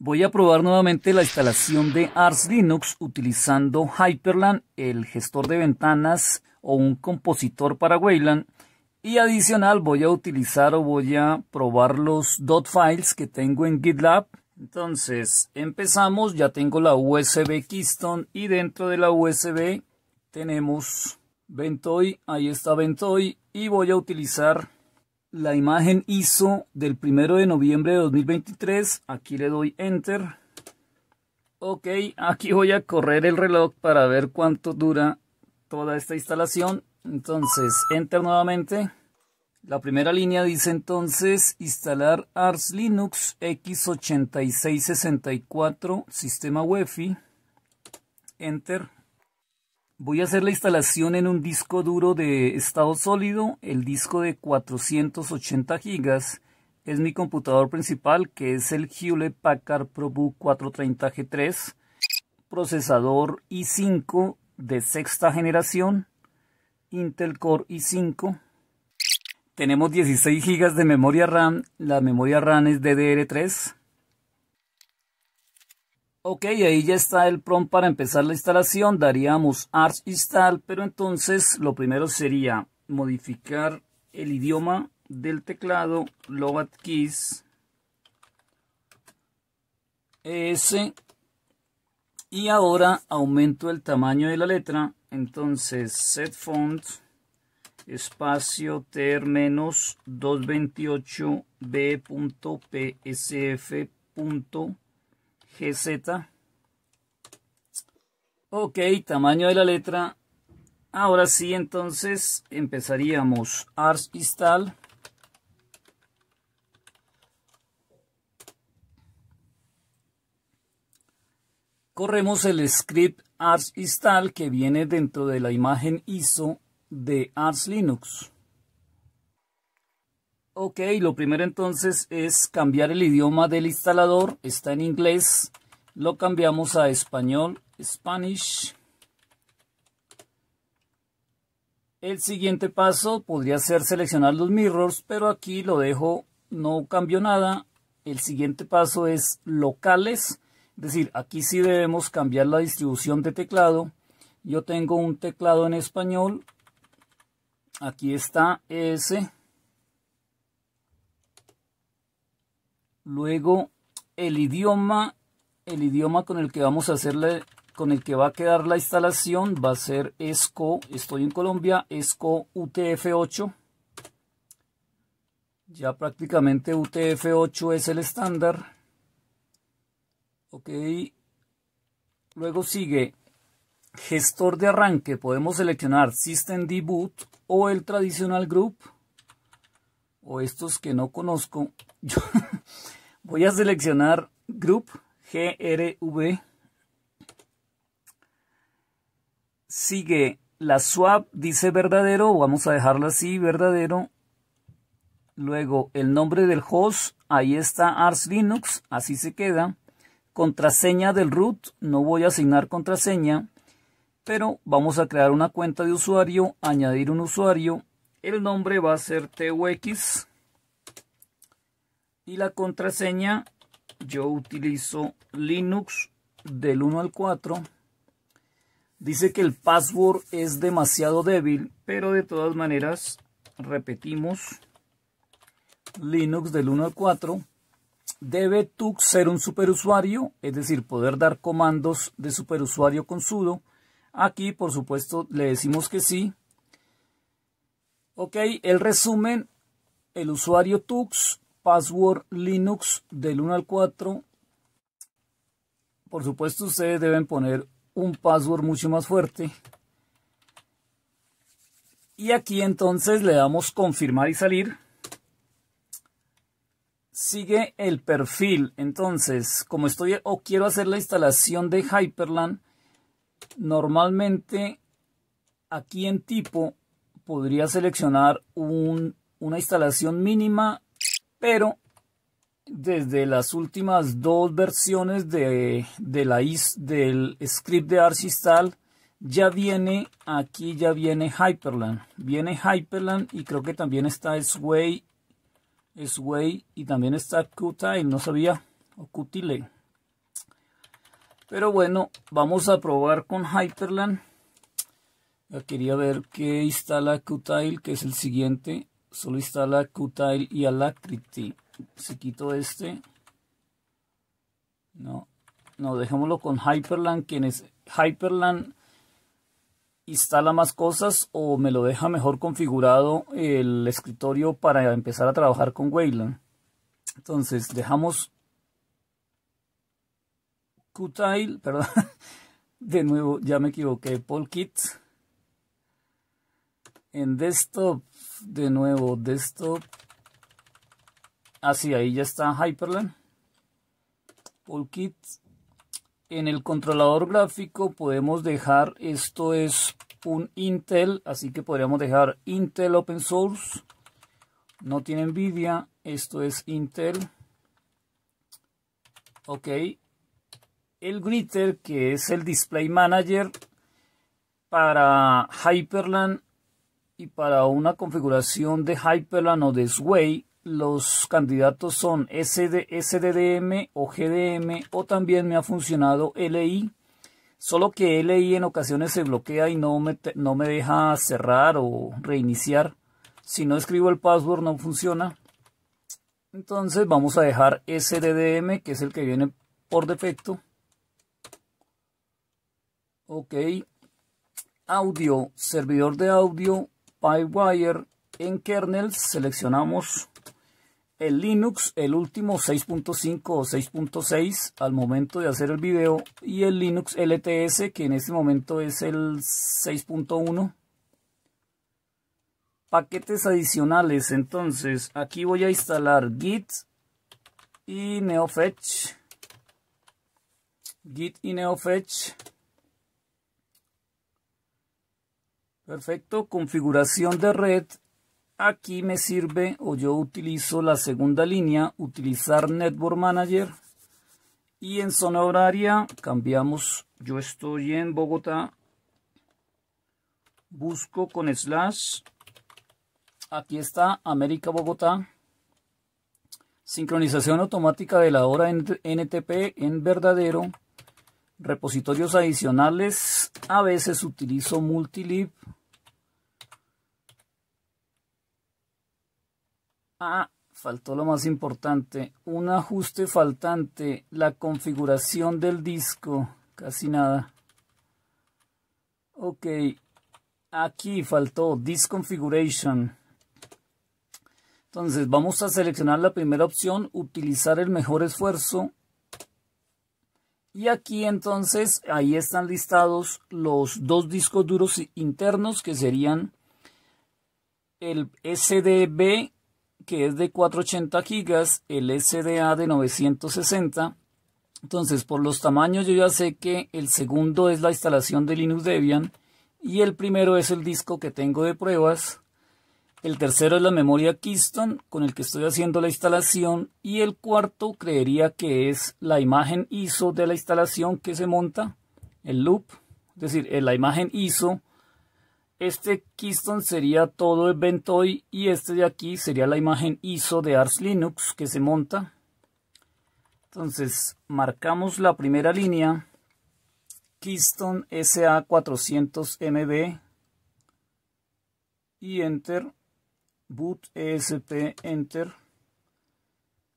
Voy a probar nuevamente la instalación de Arch Linux utilizando Hyprland, el gestor de ventanas o un compositor para Wayland. Y adicional voy a probar los .files que tengo en GitLab. Entonces empezamos, ya tengo la USB Kingston y dentro de la USB tenemos Ventoy, ahí está Ventoy. Y voy a utilizar la imagen ISO del 1 de noviembre de 2023, aquí le doy Enter. Ok, aquí voy a correr el reloj para ver cuánto dura toda esta instalación. Entonces, Enter nuevamente. La primera línea dice entonces, instalar Arch Linux x8664 sistema Wofi. Enter. Voy a hacer la instalación en un disco duro de estado sólido, el disco de 480 GB. Es mi computador principal, que es el Hewlett Packard ProBook 430G3. Procesador i5 de 6ª generación, Intel Core i5. Tenemos 16 GB de memoria RAM, la memoria RAM es DDR3. Ok, ahí ya está el prompt para empezar la instalación. Daríamos archinstall, pero entonces lo primero sería modificar el idioma del teclado, lowercase s, y ahora aumento el tamaño de la letra. Entonces set font espacio ter-228b.psf. GZ. Ok, tamaño de la letra. Ahora sí, entonces empezaríamos archinstall. Corremos el script archinstall que viene dentro de la imagen ISO de Arch Linux. Ok, lo primero entonces es cambiar el idioma del instalador, está en inglés, lo cambiamos a español, Spanish. El siguiente paso podría ser seleccionar los mirrors, pero aquí lo dejo, no cambio nada. El siguiente paso es locales, es decir, aquí sí debemos cambiar la distribución de teclado. Yo tengo un teclado en español, aquí está ES. Luego el idioma con el que va a quedar la instalación va a ser ESCO, estoy en Colombia, ESCO UTF-8. Ya prácticamente UTF-8 es el estándar. Ok. Luego sigue gestor de arranque, podemos seleccionar SystemD boot o el tradicional GRUB o estos que no conozco. Yo voy a seleccionar GRUB, GRV. Sigue la swap, dice verdadero, vamos a dejarla así, verdadero. Luego el nombre del host, ahí está Arch Linux, así se queda. Contraseña del root, no voy a asignar contraseña, pero vamos a crear una cuenta de usuario, añadir un usuario. El nombre va a ser TUX. Y la contraseña, yo utilizo Linux del 1 al 4. Dice que el password es demasiado débil, pero de todas maneras repetimos. Linux del 1 al 4. Debe Tux ser un superusuario, es decir, poder dar comandos de superusuario con sudo. Aquí, por supuesto, le decimos que sí. Ok, el resumen, el usuario Tux. Password Linux del 1 al 4. Por supuesto, ustedes deben poner un password mucho más fuerte. Y aquí entonces le damos confirmar y salir. Sigue el perfil. Entonces, como estoy o quiero hacer la instalación de Hyprland, normalmente aquí en tipo podría seleccionar una instalación mínima. Pero desde las últimas dos versiones del script de archinstall ya viene, aquí ya viene Hyprland. Viene Hyprland y creo que también está Sway y también está Qtile, no sabía, o Qtile. Pero bueno, vamos a probar con Hyprland. Ya quería ver qué instala Qtile, que es el siguiente. Solo instala Qtile y Alacrity. Si quito este. No, dejémoslo con Hyprland. Quienes Hyprland instala más cosas o me lo deja mejor configurado el escritorio para empezar a trabajar con Wayland. Entonces dejamos Qtile, perdón, de nuevo ya me equivoqué, Polkit. En desktop, de nuevo desktop. Así, ahí ya está Hyprland. Polkit. En el controlador gráfico podemos dejar, esto es un Intel, así que podríamos dejar Intel Open Source. No tiene NVIDIA, esto es Intel. Ok. El Gritter, que es el Display Manager para Hyprland y para una configuración de Hyprland o de Sway. Los candidatos son SDDM o GDM, o también me ha funcionado LI, solo que LI en ocasiones se bloquea y no me deja cerrar o reiniciar. Si no escribo el password no funciona. Entonces vamos a dejar SDDM, que es el que viene por defecto. Ok, audio, servidor de audio, Pipewire. En kernel seleccionamos el Linux, el último 6.5 o 6.6 al momento de hacer el video, y el Linux LTS, que en este momento es el 6.1. Paquetes adicionales, entonces aquí voy a instalar Git y NeoFetch. Git y NeoFetch. Perfecto, configuración de red. Aquí me sirve, o yo utilizo la segunda línea, utilizar Network Manager. Y en zona horaria cambiamos, yo estoy en Bogotá. Busco con slash. Aquí está, América Bogotá. Sincronización automática de la hora en NTP en verdadero. Repositorios adicionales. A veces utilizo multilib. Ah, faltó lo más importante, un ajuste faltante, la configuración del disco, casi nada. Ok, aquí faltó disconfiguration. Entonces vamos a seleccionar la primera opción, utilizar el mejor esfuerzo. Y aquí entonces, ahí están listados los dos discos duros internos, que serían el SDB, que es de 480 gigas, el SDA de 960. Entonces, por los tamaños yo ya sé que el segundo es la instalación de Linux Debian y el primero es el disco que tengo de pruebas. El tercero es la memoria Kingston con el que estoy haciendo la instalación, y el cuarto creería que es la imagen ISO de la instalación que se monta, el loop, es decir, la imagen ISO. Este Kingston sería todo el Ventoy, y este de aquí sería la imagen ISO de Arch Linux que se monta. Entonces marcamos la primera línea, Kingston SA400MB, y enter, boot ESP, enter.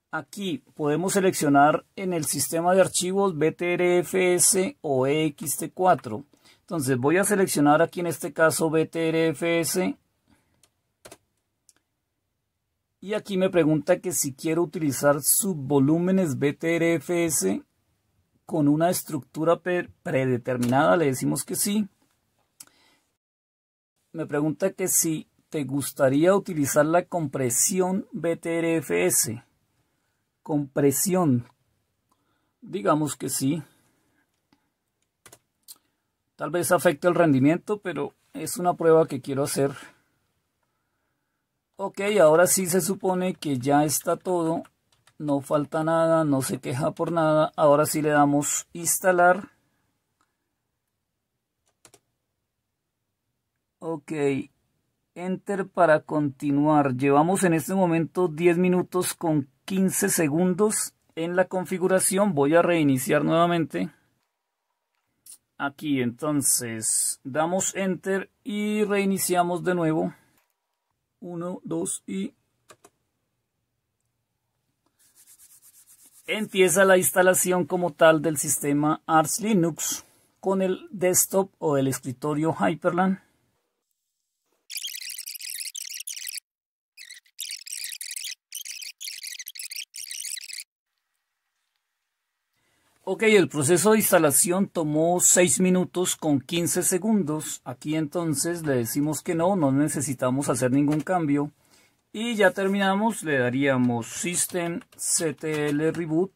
Aquí podemos seleccionar en el sistema de archivos BTRFS o EXT4. Entonces voy a seleccionar aquí en este caso BTRFS, y aquí me pregunta que si quiero utilizar subvolúmenes BTRFS con una estructura predeterminada, le decimos que sí. Me pregunta que si te gustaría utilizar la compresión BTRFS. Compresión, digamos que sí. Tal vez afecte el rendimiento, pero es una prueba que quiero hacer. Ok, ahora sí se supone que ya está todo. No falta nada, no se queja por nada. Ahora sí le damos instalar. Ok, enter para continuar. Llevamos en este momento 10 minutos con 15 segundos en la configuración. Voy a reiniciar nuevamente. aquí. Entonces damos enter y reiniciamos de nuevo. 1, 2 y empieza la instalación como tal del sistema Arch Linux con el desktop o el escritorio Hyperland. Ok, el proceso de instalación tomó 6 minutos con 15 segundos. Aquí entonces le decimos que no necesitamos hacer ningún cambio. Y ya terminamos, le daríamos systemctl reboot.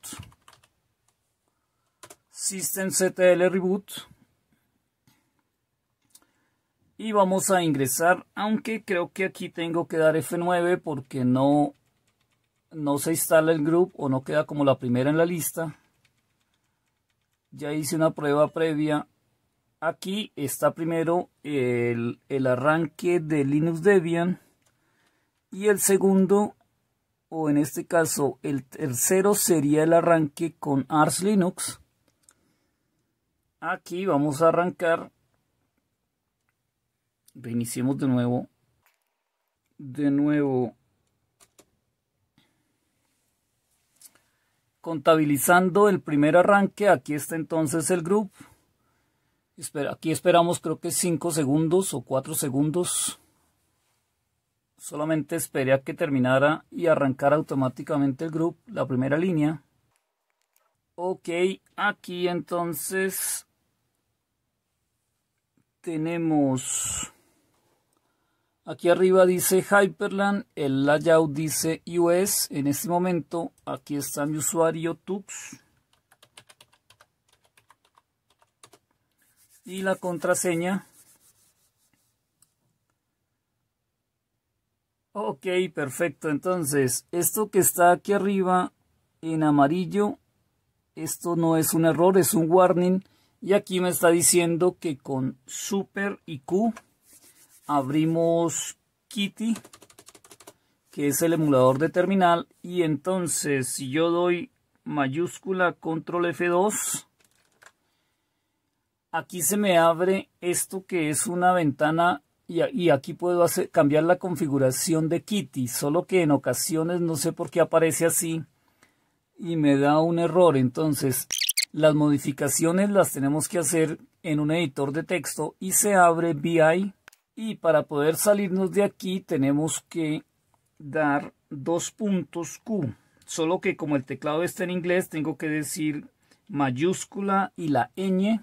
Systemctl reboot. Y vamos a ingresar, aunque creo que aquí tengo que dar F9 porque no se instala el GRUB o no queda como la primera en la lista. Ya hice una prueba previa. Aquí está primero el arranque de Linux Debian. Y el segundo, o en este caso el tercero, sería el arranque con Arch Linux. Aquí vamos a arrancar. Reiniciemos de nuevo. Contabilizando el primer arranque, aquí está entonces el GRUB. Aquí esperamos, creo que 5 segundos o 4 segundos. Solamente esperé a que terminara y arrancara automáticamente el GRUB, la primera línea. Ok, aquí entonces tenemos... Aquí arriba dice Hyperland, el layout dice US. En este momento, aquí está mi usuario Tux. Y la contraseña. Ok, perfecto. Entonces, esto que está aquí arriba en amarillo, esto no es un error, es un warning. Y aquí me está diciendo que con Super y Q abrimos Kitty, que es el emulador de terminal, y entonces si yo doy mayúscula control F2, aquí se me abre esto que es una ventana y aquí puedo cambiar la configuración de Kitty, solo que en ocasiones no sé por qué aparece así y me da un error. Entonces las modificaciones las tenemos que hacer en un editor de texto y se abre VI. Y para poder salirnos de aquí tenemos que dar 2.q. Solo que como el teclado está en inglés tengo que decir mayúscula y la ñ.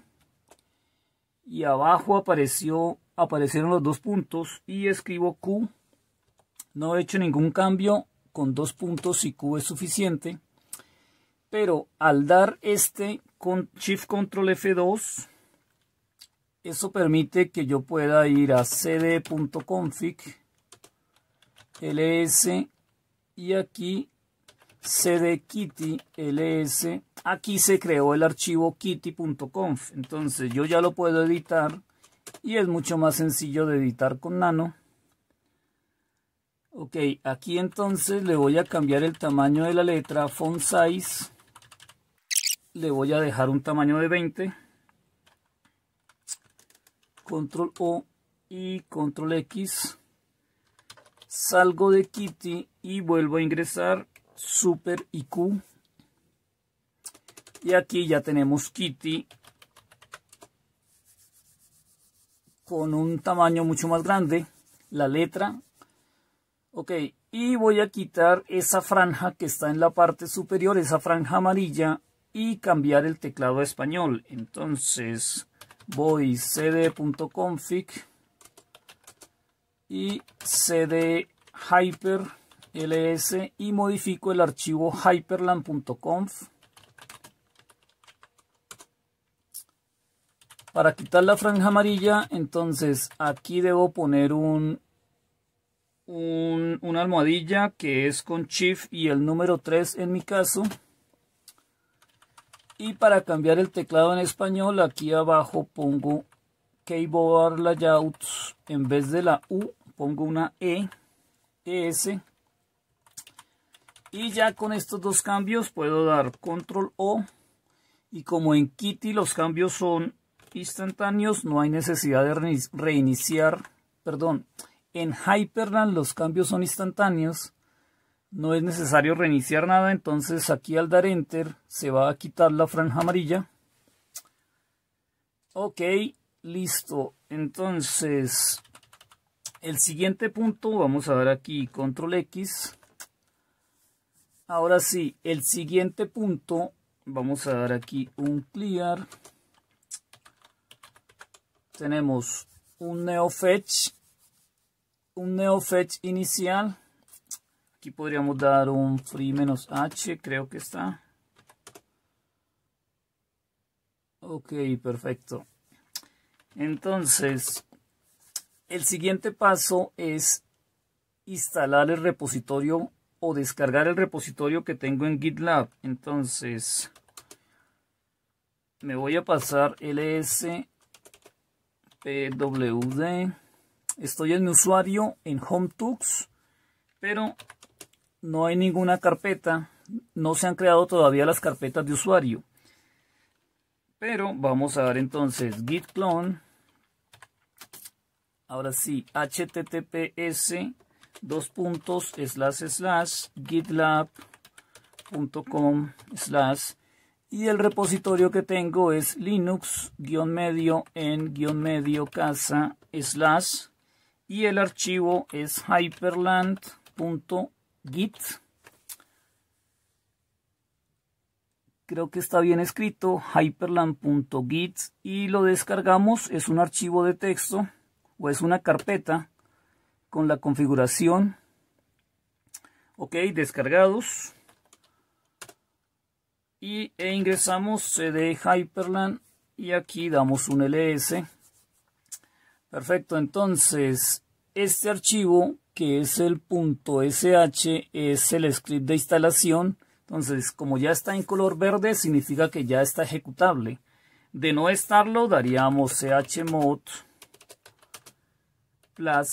Y abajo aparecieron los dos puntos y escribo q. No he hecho ningún cambio, con 2 puntos y q es suficiente. Pero al dar con Shift Control F2... Eso permite que yo pueda ir a cd.config, ls, y aquí cd-kitty, ls. Aquí se creó el archivo kitty.conf. Entonces yo ya lo puedo editar y es mucho más sencillo de editar con nano. Ok, aquí entonces le voy a cambiar el tamaño de la letra, font size. Le voy a dejar un tamaño de 20. Control O y Control X. Salgo de Kitty y vuelvo a ingresar Super y Q. Y aquí ya tenemos Kitty con un tamaño mucho más grande, la letra. Ok, y voy a quitar esa franja que está en la parte superior, esa franja amarilla, y cambiar el teclado a español. Entonces... voy cd.config y cd hyper ls y modifico el archivo hyperland.conf para quitar la franja amarilla. Entonces aquí debo poner una almohadilla que es con shift y el número 3 en mi caso. Y para cambiar el teclado en español, aquí abajo pongo Keyboard Layouts. En vez de la U, pongo una E, ES. Y ya con estos dos cambios puedo dar Control O. Y como en Kitty los cambios son instantáneos, no hay necesidad de reiniciar, perdón, en Hyperland los cambios son instantáneos, no es necesario reiniciar nada. Entonces aquí al dar enter se va a quitar la franja amarilla. Ok, listo. Entonces el siguiente punto, vamos a ver aquí, control X. Ahora sí, el siguiente punto, vamos a dar aquí un clear. Tenemos un NeoFetch inicial. Aquí podríamos dar un free-h, creo que está. Ok, perfecto. Entonces, el siguiente paso es instalar el repositorio o descargar el repositorio que tengo en GitLab. Entonces, me voy a pasar ls pwd. Estoy en mi usuario, en HomeTux, pero no hay ninguna carpeta, no se han creado todavía las carpetas de usuario. Pero vamos a dar entonces git clone, ahora sí, https://gitlab.com/ y el repositorio que tengo es linux-en-casa/ y el archivo es hyperland.git. Creo que está bien escrito, hyperland.git, y lo descargamos. Es un archivo de texto o es una carpeta con la configuración. Ok, descargados. Y ingresamos cd hyperland y aquí damos un ls. Perfecto, entonces este archivo que es el .sh es el script de instalación. Entonces, como ya está en color verde, significa que ya está ejecutable. De no estarlo, daríamos chmod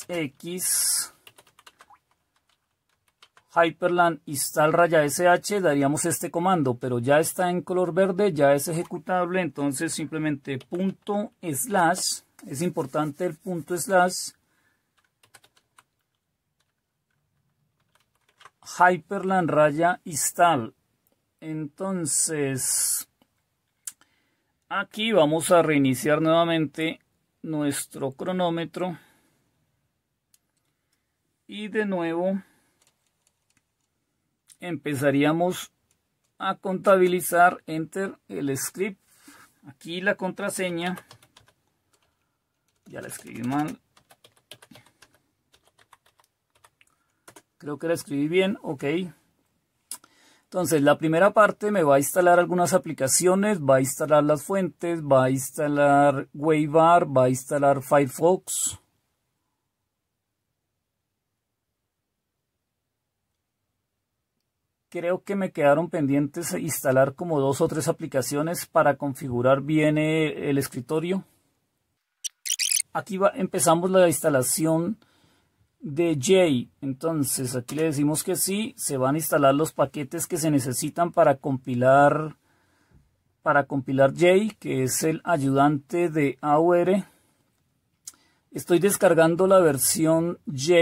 +x Hyperland install /sh, daríamos este comando, pero ya está en color verde, ya es ejecutable. Entonces simplemente ./ es importante el ./ Hyperland /install. Entonces aquí vamos a reiniciar nuevamente nuestro cronómetro y de nuevo empezaríamos a contabilizar, enter, el script, aquí la contraseña, ya la escribí mal, creo que la escribí bien, ok. Entonces la primera parte me va a instalar algunas aplicaciones, va a instalar las fuentes, va a instalar Waybar, va a instalar Firefox. Creo que me quedaron pendientes instalar como 2 o 3 aplicaciones para configurar bien el escritorio. Aquí empezamos la instalación de J. Entonces aquí le decimos que sí, se van a instalar los paquetes que se necesitan para compilar J, que es el ayudante de AUR. Estoy descargando la versión J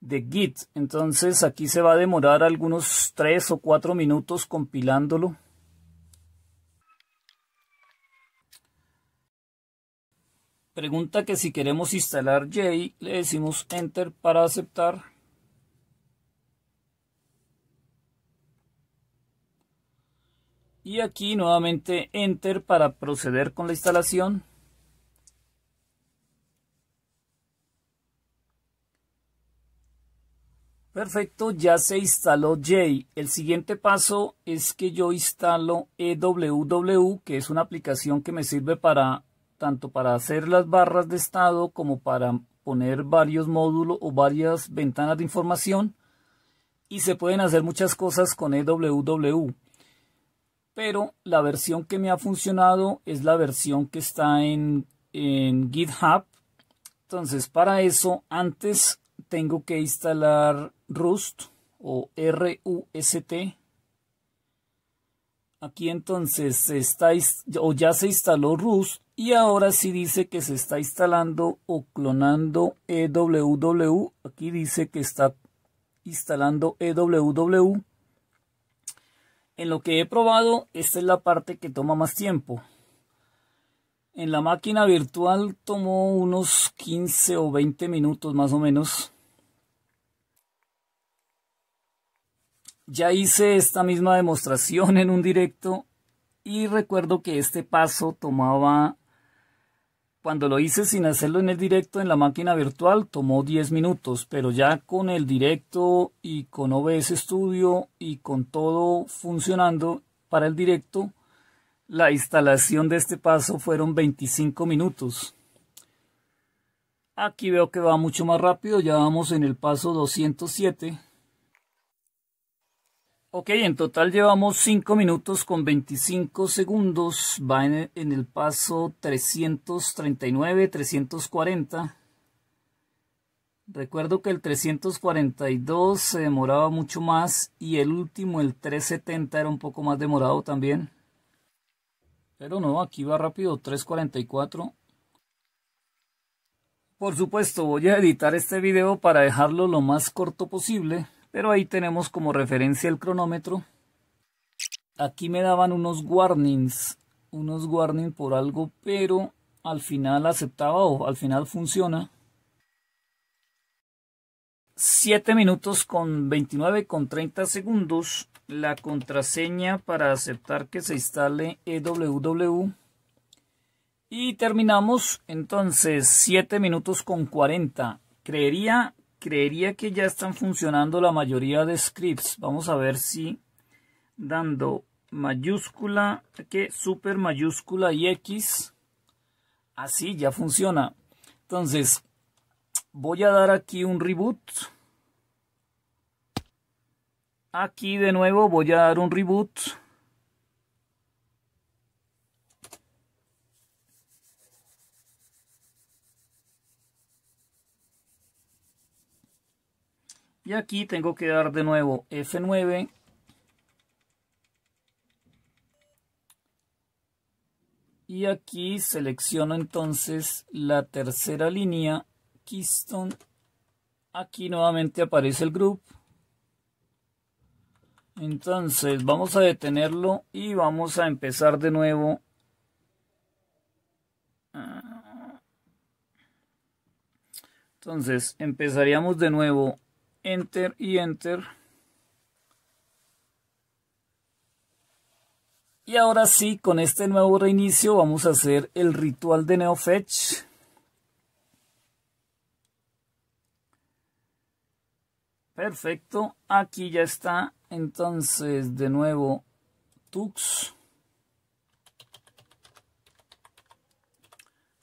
de Git, entonces aquí se va a demorar algunos 3 o 4 minutos compilándolo. Pregunta que si queremos instalar J, le decimos enter para aceptar. Y aquí nuevamente enter para proceder con la instalación. Perfecto, ya se instaló J. El siguiente paso es que yo instalo EWW, que es una aplicación que me sirve para tanto para hacer las barras de estado como para poner varios módulos o varias ventanas de información. Y se pueden hacer muchas cosas con EWW. Pero la versión que me ha funcionado es la versión que está en GitHub. Entonces, para eso, antes tengo que instalar Rust o RUST. Aquí entonces se está, o ya se instaló Rust, y ahora sí dice que se está instalando o clonando EWW. Aquí dice que está instalando EWW. En lo que he probado, esta es la parte que toma más tiempo. En la máquina virtual tomó unos 15 o 20 minutos más o menos. Ya hice esta misma demostración en un directo y recuerdo que este paso tomaba, cuando lo hice sin hacerlo en el directo en la máquina virtual, tomó 10 minutos, pero ya con el directo y con OBS Studio y con todo funcionando para el directo, la instalación de este paso fueron 25 minutos. Aquí veo que va mucho más rápido, ya vamos en el paso 207. Ok, en total llevamos 5 minutos con 25 segundos, va en el paso 339, 340. Recuerdo que el 342 se demoraba mucho más y el último, el 370, era un poco más demorado también. Pero no, aquí va rápido, 344. Por supuesto, voy a editar este video para dejarlo lo más corto posible. Pero ahí tenemos como referencia el cronómetro. Aquí me daban unos warnings por algo, pero al final aceptaba o al final funciona. 7 minutos con 29 con 30 segundos. La contraseña para aceptar que se instale EWW. Y terminamos entonces 7 minutos con 40. Creería que ya están funcionando la mayoría de scripts. Vamos a ver si dando mayúscula, que super mayúscula y X. Así ya funciona. Entonces voy a dar aquí un reboot. Aquí de nuevo voy a dar un reboot. Y aquí tengo que dar de nuevo F9. Y aquí selecciono entonces la tercera línea, Kingston. Aquí nuevamente aparece el GRUB. Entonces vamos a detenerlo y vamos a empezar de nuevo. Entonces empezaríamos de nuevo. Enter y Enter. Y ahora sí, con este nuevo reinicio vamos a hacer el ritual de NeoFetch. Perfecto, aquí ya está. Entonces, de nuevo, Tux.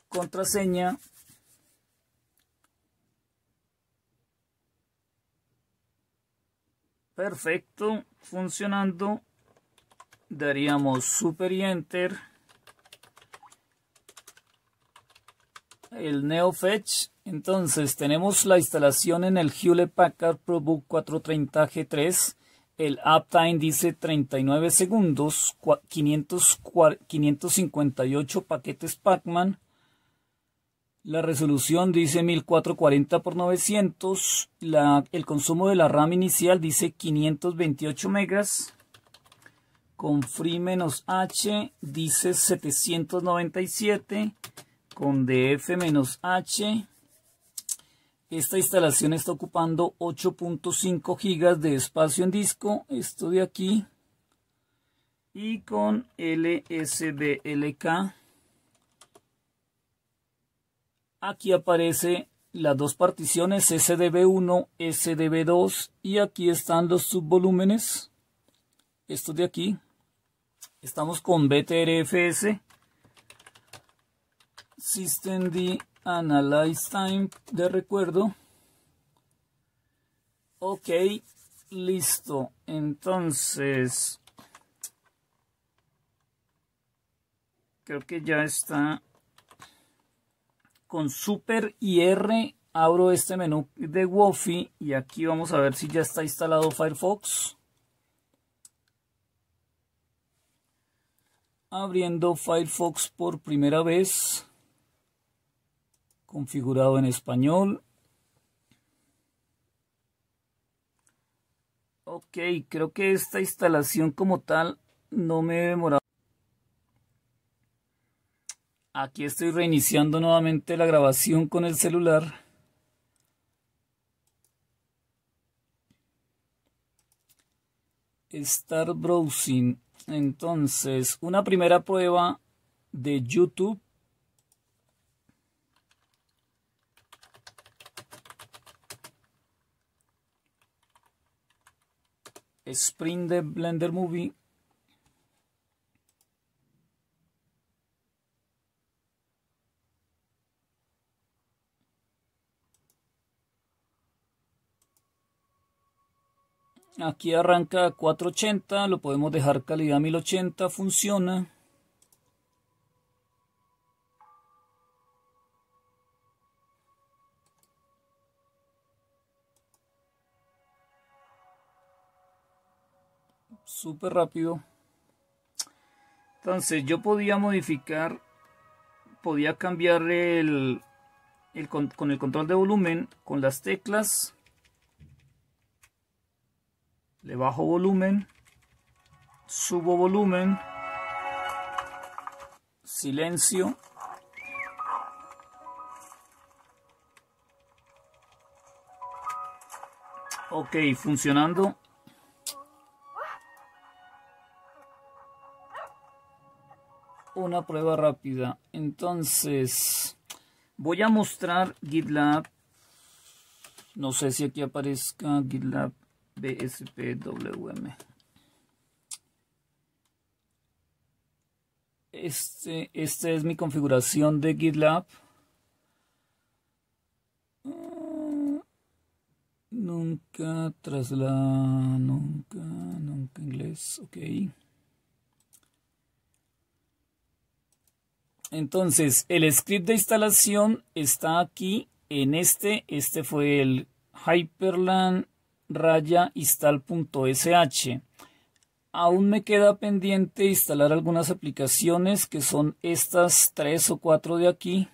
Contraseña. Perfecto, funcionando. Daríamos super y enter. El NeoFetch. Entonces tenemos la instalación en el Hewlett Packard ProBook 430G3. El uptime dice 39 segundos, 558 paquetes Pacman. La resolución dice 1440 x 900. El consumo de la RAM inicial dice 528 megas. Con free -h dice 797. Con df -h. Esta instalación está ocupando 8.5 gigas de espacio en disco. Esto de aquí. Y con lsblk. Aquí aparece las dos particiones SDB1, SDB2 y aquí están los subvolúmenes. Estos de aquí. Estamos con BTRFS. SystemD Analyze Time de recuerdo. Ok, listo. Entonces, creo que ya está. Con super y R abro este menú de Wofi y aquí vamos a ver si ya está instalado Firefox. abriendo Firefox por primera vez, configurado en español. Ok, creo que esta instalación como tal no me he demorado. Aquí estoy reiniciando nuevamente la grabación con el celular. Start browsing. Entonces, una primera prueba de YouTube. Sprint de Blender Movie. Aquí arranca 480, lo podemos dejar calidad 1080, funciona. Súper rápido. Entonces yo podía modificar, podía cambiar con el control de volumen, con las teclas. Le bajo volumen, subo volumen, silencio. Ok, funcionando. Una prueba rápida. Entonces, voy a mostrar GitLab. No sé si aquí aparezca GitLab. BSPWM. Esta es mi configuración de GitLab. Nunca traslado, nunca inglés. Ok. Entonces, el script de instalación está aquí. En este fue el Hyprland _install.sh. Aún me queda pendiente instalar algunas aplicaciones que son estas 3 o 4 de aquí.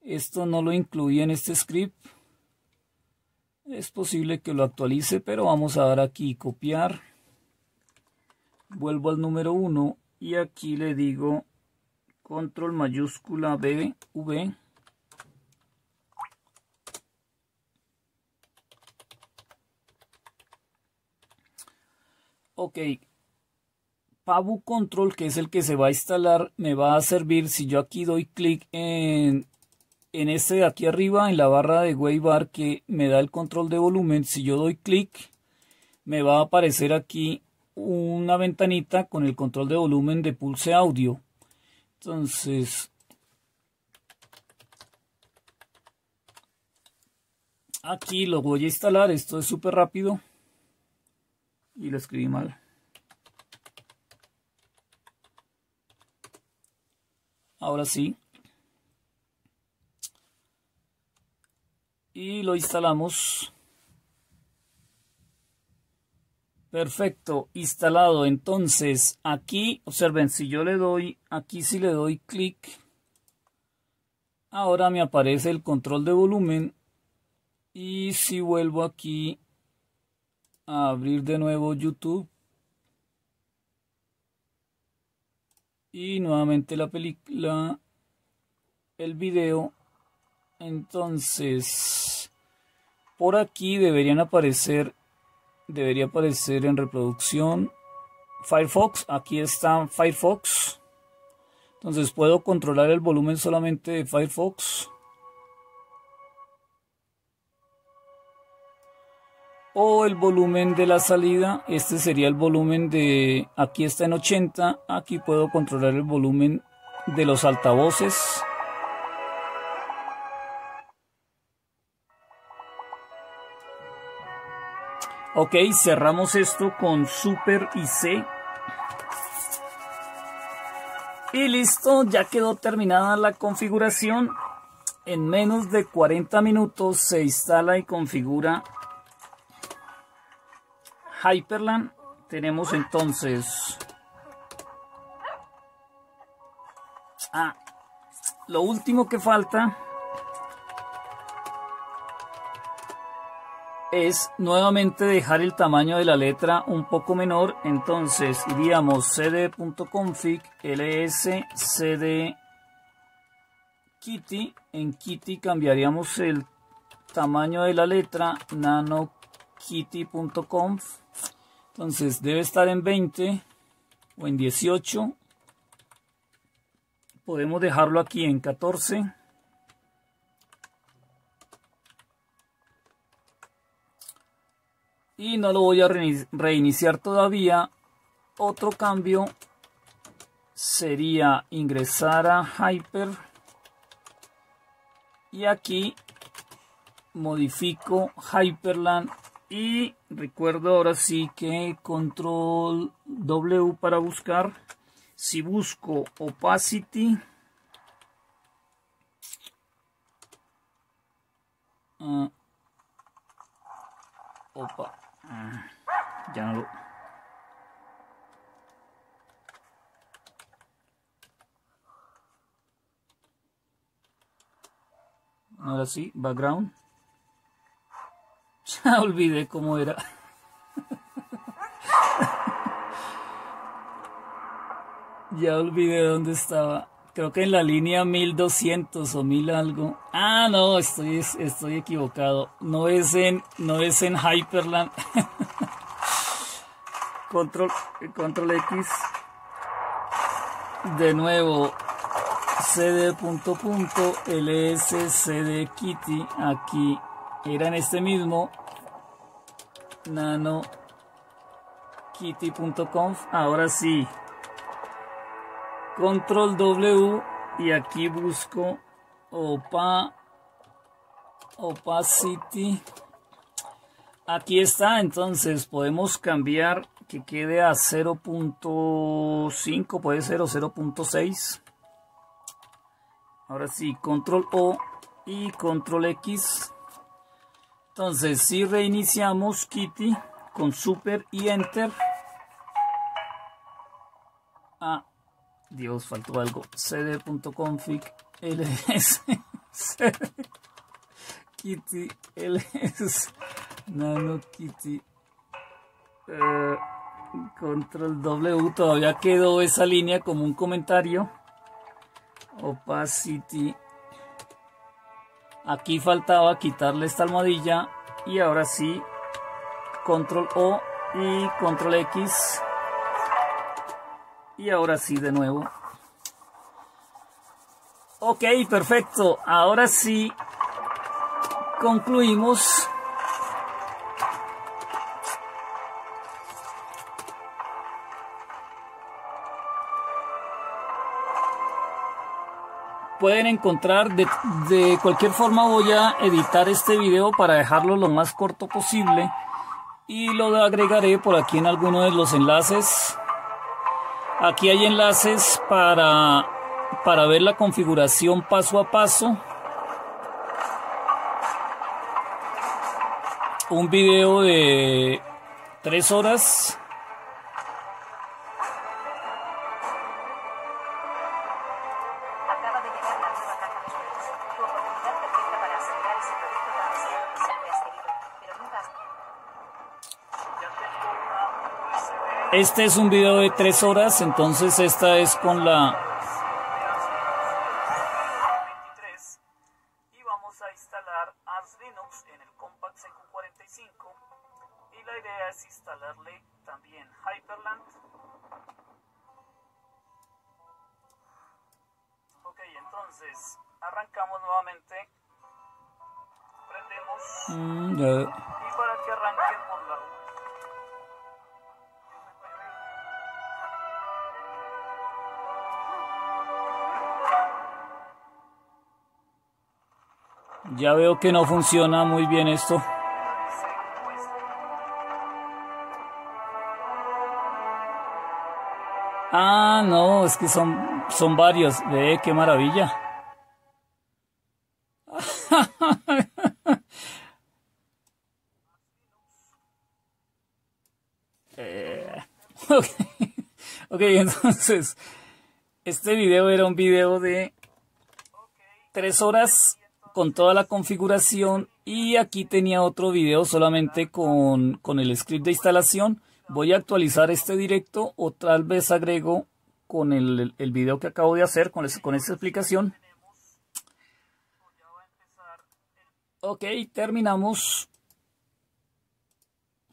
Esto no lo incluí en este script. Es posible que lo actualice, pero vamos a dar aquí copiar. Vuelvo al número 1 y aquí le digo control mayúscula B, V. Ok, Pabu Control, que es el que se va a instalar, me va a servir si yo aquí doy clic en este de aquí arriba, en la barra de Waybar, que me da el control de volumen. Si yo doy clic, me va a aparecer aquí una ventanita con el control de volumen de Pulse Audio. Entonces, aquí lo voy a instalar, esto es súper rápido. Y lo escribí mal. Ahora sí. Y lo instalamos. Perfecto, instalado. Entonces, aquí, observen, si yo le doy, aquí si le doy clic, ahora me aparece el control de volumen. Y si vuelvo aquí a abrir de nuevo YouTube y nuevamente la película, el video, entonces por aquí debería aparecer en reproducción Firefox. Aquí está Firefox, entonces puedo controlar el volumen solamente de Firefox. O el volumen de la salida, este sería el volumen de, aquí está en 80, aquí puedo controlar el volumen de los altavoces. Ok, cerramos esto con Super y C. Y listo, ya quedó terminada la configuración. En menos de 40 minutos se instala y configura Hyprland. Tenemos entonces Ah, lo último que falta es nuevamente dejar el tamaño de la letra un poco menor. Entonces iríamos cd.config ls cd kitty. En kitty cambiaríamos el tamaño de la letra nano kitty.conf. Entonces debe estar en 20 o en 18. Podemos dejarlo aquí en 14. Y no lo voy a reiniciar todavía. Otro cambio sería ingresar a Hyper. Y aquí modifico Hyperland. Y recuerdo ahora sí que control W para buscar. Si busco opacity, ya no lo... Ahora sí, background. Ya olvidé cómo era. Ya olvidé dónde estaba. Creo que en la línea 1200 o 1000 algo. Ah, no, estoy equivocado. No es en Hyperland. Control X. De nuevo. cd.lscdkitty. Aquí era en este mismo. Nano kitty.conf. Ahora sí. Control W y aquí busco opacity. Aquí está. Entonces podemos cambiar que quede a 0.5, puede ser, o 0.6. Ahora sí, control O y control X. Entonces si reiniciamos Kitty con super y enter. Ah, Dios, faltó algo. cd.config ls cd kitty ls nano kitty control W. Todavía quedó esa línea como un comentario. Opacity. Aquí faltaba quitarle esta almohadilla. Y ahora sí, control O y control X. Y ahora sí, de nuevo. Ok, perfecto. Ahora sí concluimos. Pueden encontrar, de cualquier forma voy a editar este video para dejarlo lo más corto posible. Y lo agregaré por aquí en alguno de los enlaces. Aquí hay enlaces para ver la configuración paso a paso. Un video de 3 horas. Este es un video de 3 horas, entonces esta es con la... Y vamos a instalar Arch Linux en el Compact CQ45. Y la idea es instalarle también Hyperland. Ok, entonces arrancamos nuevamente. Prendemos. Y para que arranque por la ruta. Ya veo que no funciona muy bien esto. Ah, no, es que son varios. Ve, qué maravilla. Ok, entonces... Este video era un video de 3 horas con toda la configuración, y aquí tenía otro video solamente con el script de instalación. Voy a actualizar este directo, o tal vez agrego con el video que acabo de hacer, con esta explicación. Ok, terminamos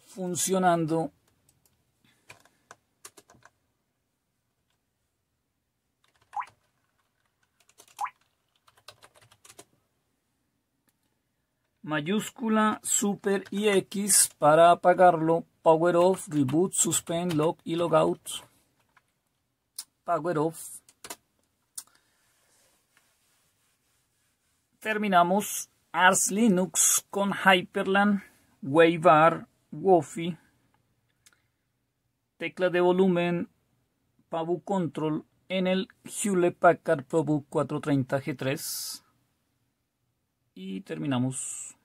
funcionando. Mayúscula, super y X para apagarlo, power off, reboot, suspend, log y logout, power off. Terminamos Arch Linux con Hyprland, Waybar, Wofi, tecla de volumen, PAVU control en el Hewlett Packard ProBook 430G3 y terminamos.